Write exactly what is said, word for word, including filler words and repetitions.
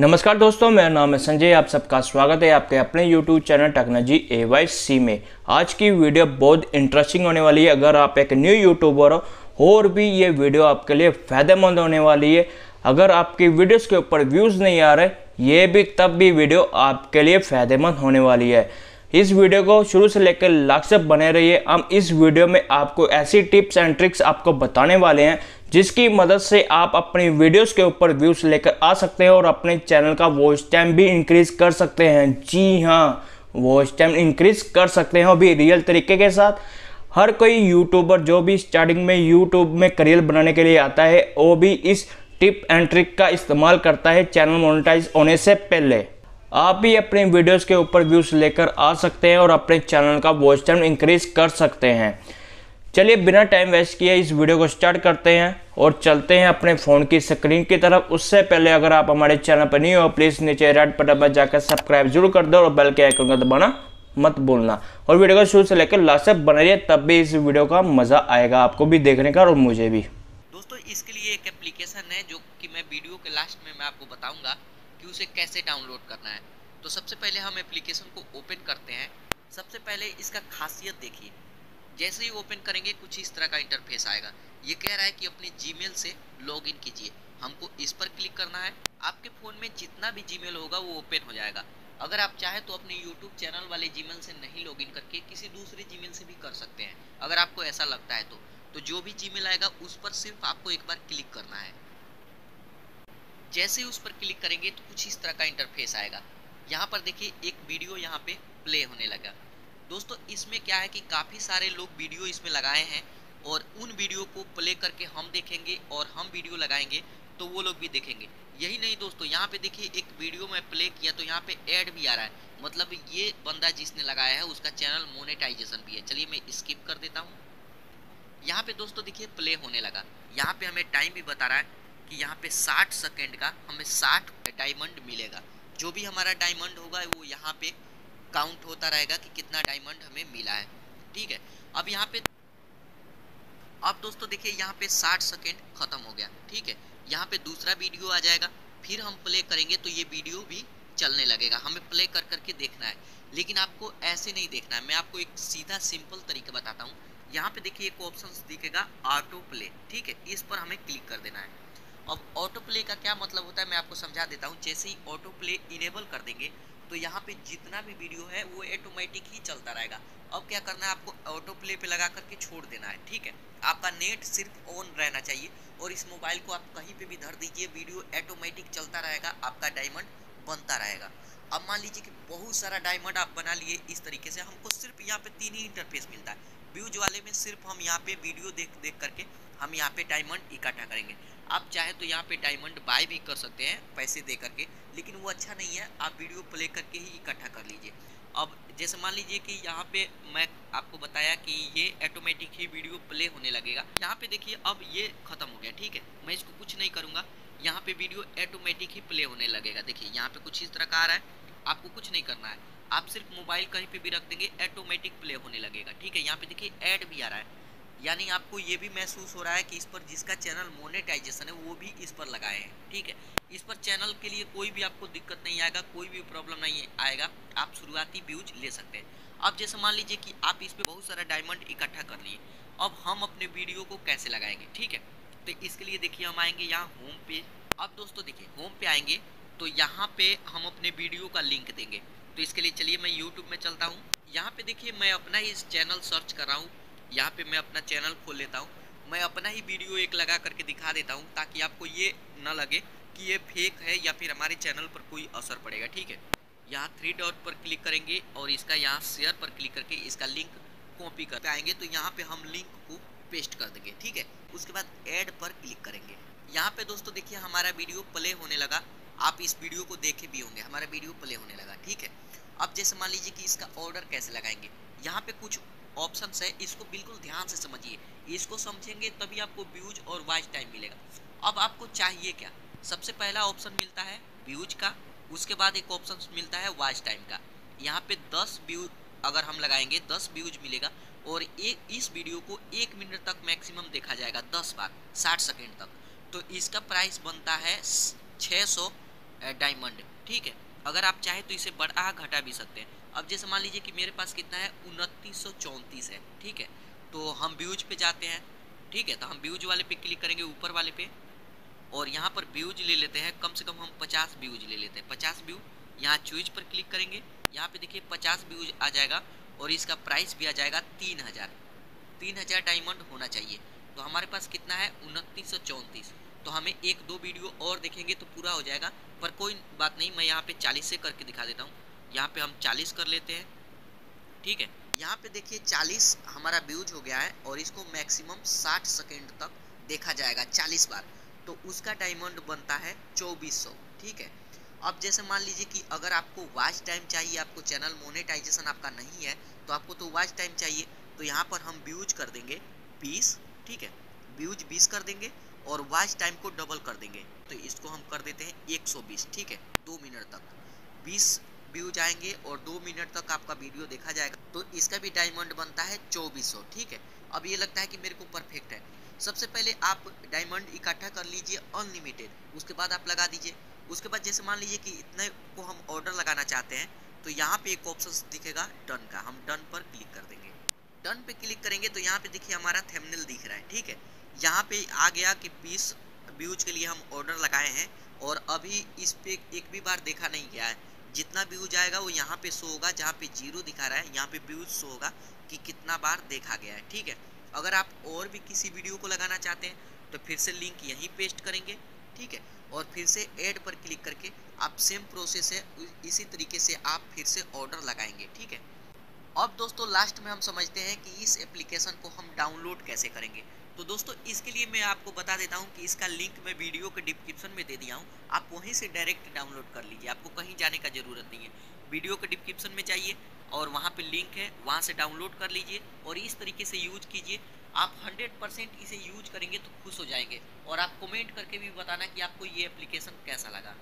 नमस्कार दोस्तों, मेरा नाम है संजय। आप सबका स्वागत है आपके अपने YouTube channel technology A Y C में। आज की वीडियो बहुत इंटरेस्टिंग होने वाली है। अगर आप एक न्यू यूट्यूबर हो और भी ये वीडियो आपके लिए फ़ायदेमंद होने वाली है। अगर आपकी वीडियोस के ऊपर व्यूज़ नहीं आ रहे, ये भी तब भी वीडियो आपके लिए फ़ायदेमंद होने वाली है। इस वीडियो को शुरू से लेकर लास्ट तक बने रहिए। हम इस वीडियो में आपको ऐसी टिप्स एंड ट्रिक्स आपको बताने वाले हैं जिसकी मदद से आप अपनी वीडियोस के ऊपर व्यूज़ लेकर आ सकते हैं और अपने चैनल का वॉच टाइम भी इंक्रीज़ कर सकते हैं। जी हाँ, वॉच टाइम इंक्रीज़ कर सकते हैं वो भी रियल तरीके के साथ। हर कोई यूट्यूबर जो भी स्टार्टिंग में यूट्यूब में करियर बनाने के लिए आता है वो भी इस टिप एंड ट्रिक का इस्तेमाल करता है। चैनल मोनेटाइज होने से पहले आप भी अपने वीडियोस के ऊपर व्यूज़ लेकर आ सकते हैं और अपने चैनल का वॉच टाइम इंक्रीज़ कर सकते हैं। चलिए बिना टाइम वेस्ट किए इस वीडियो को स्टार्ट करते हैं और चलते हैं अपने फ़ोन की स्क्रीन की तरफ। उससे पहले अगर आप हमारे चैनल पर नहीं हो, प्लीज़ नीचे रेड बटन पर जाकर सब्सक्राइब जरूर कर दो और बेल के आइकन को दबाना मत भूलना। और वीडियो को शुरू से लेकर लास्ट तक बना रहिए, तब भी इस वीडियो का मज़ा आएगा, आपको भी देखने का और मुझे भी। दोस्तों, इसके लिए एक एप्लीकेशन है जो कि मैं वीडियो के लास्ट में मैं आपको बताऊँगा कि उसे कैसे डाउनलोड करना है। तो सबसे पहले हम एप्लीकेशन को ओपन करते हैं। सबसे पहले इसका खासियत देखिए। जैसे ही ओपन करेंगे कुछ इस तरह का इंटरफेस आएगा। ये कह रहा है कि अपने जीमेल से लॉगिन कीजिए। हमको इस पर क्लिक करना है। आपके फ़ोन में जितना भी जीमेल होगा वो ओपन हो जाएगा। अगर आप चाहे तो अपने यूट्यूब चैनल वाले जीमेल से नहीं लॉगिन करके किसी दूसरे जीमेल से भी कर सकते हैं, अगर आपको ऐसा लगता है तो। तो जो भी जीमेल आएगा उस पर सिर्फ आपको एक बार क्लिक करना है। जैसे ही उस पर क्लिक करेंगे तो कुछ इस तरह का इंटरफेस आएगा। यहाँ पर देखिए एक वीडियो यहाँ पे प्ले होने लगा। दोस्तों, इसमें क्या है कि काफ़ी सारे लोग वीडियो इसमें लगाए हैं और उन वीडियो को प्ले करके हम देखेंगे और हम वीडियो लगाएंगे तो वो लोग भी देखेंगे। यही नहीं दोस्तों, यहाँ पे देखिए एक वीडियो मैं प्ले किया तो यहाँ पे ऐड भी आ रहा है, मतलब ये बंदा जिसने लगाया है उसका चैनल मोनेटाइजेशन भी है। चलिए मैं स्किप कर देता हूँ। यहाँ पे दोस्तों देखिए प्ले होने लगा। यहाँ पे हमें टाइम भी बता रहा है कि यहाँ पे साठ सेकेंड का हमें साठ डायमंड मिलेगा। जो भी हमारा डायमंड होगा वो यहाँ पे काउंट होता रहेगा कि कितना डायमंड हमें मिला है। ठीक है, अब यहाँ पे अब दोस्तों देखिए यहाँ पे साठ सेकेंड खत्म हो गया। ठीक है, यहाँ पे दूसरा वीडियो आ जाएगा, फिर हम प्ले करेंगे तो ये वीडियो भी चलने लगेगा। हमें प्ले कर करके देखना है, लेकिन आपको ऐसे नहीं देखना है। मैं आपको एक सीधा सिंपल तरीका बताता हूँ। यहाँ पे देखिए एक ऑप्शन दिखेगा ऑटो प्ले। ठीक है, इस पर हमें क्लिक कर देना है। अब ऑटो प्ले का क्या मतलब होता है मैं आपको समझा देता हूँ। जैसे ही ऑटो प्ले इनेबल कर देंगे तो यहाँ पे जितना भी वीडियो है वो ऑटोमेटिक ही चलता रहेगा। अब क्या करना है, आपको ऑटो प्ले पे लगा करके छोड़ देना है। ठीक है, आपका नेट सिर्फ ऑन रहना चाहिए और इस मोबाइल को आप कहीं पे भी धर दीजिए, वीडियो ऑटोमेटिक चलता रहेगा, आपका डायमंड बनता रहेगा। अब मान लीजिए कि बहुत सारा डायमंड आप बना लिए इस तरीके से। हमको सिर्फ यहाँ पे तीन ही इंटरफेस मिलता है। व्यूज वाले में सिर्फ हम यहाँ पे वीडियो देख देख करके हम यहाँ पे डायमंड इकट्ठा करेंगे। आप चाहे तो यहाँ पे डायमंड बाय भी कर सकते हैं पैसे दे करके, लेकिन वो अच्छा नहीं है। आप वीडियो प्ले करके ही इकट्ठा कर लीजिए। अब जैसे मान लीजिए कि यहाँ पे मैं आपको बताया कि ये ऑटोमेटिक ही वीडियो प्ले होने लगेगा। यहाँ पे देखिए अब ये खत्म हो गया। ठीक है, मैं इसको कुछ नहीं करूँगा। यहाँ पे वीडियो ऑटोमेटिक ही प्ले होने लगेगा। देखिए यहाँ पे कुछ इस तरह का आ रहा है, आपको कुछ नहीं करना है। आप सिर्फ मोबाइल कहीं पर भी रख देंगे, ऑटोमेटिक प्ले होने लगेगा। ठीक है, यहाँ पे देखिए ऐड भी आ रहा है, यानी आपको ये भी महसूस हो रहा है कि इस पर जिसका चैनल मोनेटाइजेशन है वो भी इस पर लगाए हैं। ठीक है, इस पर चैनल के लिए कोई भी आपको दिक्कत नहीं आएगा, कोई भी प्रॉब्लम नहीं आएगा। आप शुरुआती व्यूज ले सकते हैं। अब जैसे मान लीजिए कि आप इस पर बहुत सारा डायमंड इकट्ठा कर लिए, अब हम अपने वीडियो को कैसे लगाएंगे। ठीक है, तो इसके लिए देखिए हम आएंगे यहाँ होम पे। अब दोस्तों देखिए होम पे आएंगे तो यहाँ पे हम अपने वीडियो का लिंक देंगे। तो इसके लिए चलिए मैं यूट्यूब में चलता हूँ। यहाँ पे देखिए मैं अपना ही चैनल सर्च कर रहा हूँ। यहाँ पे मैं अपना चैनल खोल लेता हूँ। मैं अपना ही वीडियो एक लगा करके दिखा देता हूँ ताकि आपको ये ना लगे कि ये फेक है या फिर हमारे चैनल पर कोई असर पड़ेगा। ठीक है, यहाँ थ्री डॉट पर क्लिक करेंगे और इसका यहाँ शेयर पर क्लिक करके इसका लिंक कॉपी करके आएंगे तो यहाँ पे हम लिंक को पेस्ट कर देंगे। ठीक है, उसके बाद ऐड पर क्लिक करेंगे। यहाँ पे दोस्तों देखिए हमारा वीडियो प्ले होने लगा। आप इस वीडियो को देखे भी होंगे, हमारा वीडियो प्ले होने लगा। ठीक है, अब जैसे मान लीजिए कि इसका ऑर्डर कैसे लगाएंगे। यहाँ पे कुछ ऑप्शंस है, इसको बिल्कुल ध्यान से समझिए। इसको समझेंगे तभी आपको व्यूज और वॉच टाइम मिलेगा। अब आपको चाहिए क्या, सबसे पहला ऑप्शन मिलता है व्यूज का, उसके बाद एक ऑप्शन मिलता है वॉच टाइम का। यहाँ पे दस व्यूज अगर हम लगाएंगे दस व्यूज मिलेगा और एक इस वीडियो को एक मिनट तक मैक्सिमम देखा जाएगा, दस बार साठ सेकेंड तक। तो इसका प्राइस बनता है छः सौ डायमंड। ठीक है, अगर आप चाहे तो इसे बढ़ा घटा भी सकते हैं। अब जैसे मान लीजिए कि मेरे पास कितना है, उनतीस सौ चौंतीस है। ठीक है, तो हम व्यूज पे जाते हैं। ठीक है, तो हम व्यूज वाले पे क्लिक करेंगे, ऊपर वाले पे, और यहाँ पर व्यूज ले लेते हैं, कम से कम हम पचास व्यूज ले लेते हैं। पचास व्यू, यहाँ चूज पर क्लिक करेंगे, यहाँ पे देखिए पचास व्यूज आ जाएगा और इसका प्राइस भी आ जाएगा तीन हज़ार तीन हज़ार डायमंड होना चाहिए। तो हमारे पास कितना है, उनतीस सौ चौंतीस। तो हमें एक दो वीडियो और देखेंगे तो पूरा हो जाएगा, पर कोई बात नहीं, मैं यहाँ पे चालीस से करके दिखा देता हूँ। यहाँ पे हम चालीस कर लेते हैं। ठीक है, यहाँ पे देखिए चालीस हमारा व्यूज हो गया है और इसको मैक्सिमम साठ सेकंड तक देखा जाएगा चालीस बार, तो उसका डायमंड बनता है चौबीस सौ। ठीक है, अब जैसे मान लीजिए कि अगर आपको वॉच टाइम चाहिए, आपको चैनल मोनेटाइजेशन आपका नहीं है तो आपको तो वॉच टाइम चाहिए, तो यहाँ पर हम व्यूज कर देंगे बीस। ठीक है, व्यूज बीस कर देंगे और वॉच टाइम को डबल कर देंगे, तो इसको हम कर देते हैं एक सौ बीस। ठीक है, दो मिनट तक बीस व्यूज आएंगे और दो मिनट तक आपका वीडियो देखा जाएगा, तो इसका भी डायमंड बनता है चौबीस सौ। ठीक है, अब ये लगता है कि मेरे को परफेक्ट है। सबसे पहले आप डायमंड इकट्ठा कर लीजिए अनलिमिटेड, उसके बाद आप लगा दीजिए। उसके बाद जैसे मान लीजिए कि इतने को हम ऑर्डर लगाना चाहते हैं, तो यहाँ पे एक ऑप्शन दिखेगा डन का, हम डन पर क्लिक कर देंगे। डन पे क्लिक करेंगे तो यहाँ पे देखिए हमारा थंबनेल दिख रहा है। ठीक है, यहाँ पे आ गया कि बीस व्यूज के लिए हम ऑर्डर लगाए हैं और अभी इस पे एक भी बार देखा नहीं गया है। जितना व्यूज आएगा वो यहाँ पे शो होगा, जहाँ पे जीरो दिखा रहा है यहाँ पे व्यूज शो होगा कि कितना बार देखा गया है। ठीक है, अगर आप और भी किसी वीडियो को लगाना चाहते हैं तो फिर से लिंक यहीं पेस्ट करेंगे। ठीक है, और फिर से ऐड पर क्लिक करके आप सेम प्रोसेस है, इसी तरीके से आप फिर से ऑर्डर लगाएंगे। ठीक है, अब दोस्तों लास्ट में हम समझते हैं कि इस एप्लीकेशन को हम डाउनलोड कैसे करेंगे। तो दोस्तों इसके लिए मैं आपको बता देता हूं कि इसका लिंक मैं वीडियो के डिस्क्रिप्शन में दे दिया हूं, आप वहीं से डायरेक्ट डाउनलोड कर लीजिए, आपको कहीं जाने का ज़रूरत नहीं है। वीडियो के डिस्क्रिप्शन में जाइए और वहां पे लिंक है, वहां से डाउनलोड कर लीजिए और इस तरीके से यूज कीजिए। आप हंड्रेड परसेंट इसे यूज करेंगे तो खुश हो जाएंगे, और आप कमेंट करके भी बताना कि आपको ये एप्लीकेशन कैसा लगा।